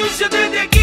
de un 73.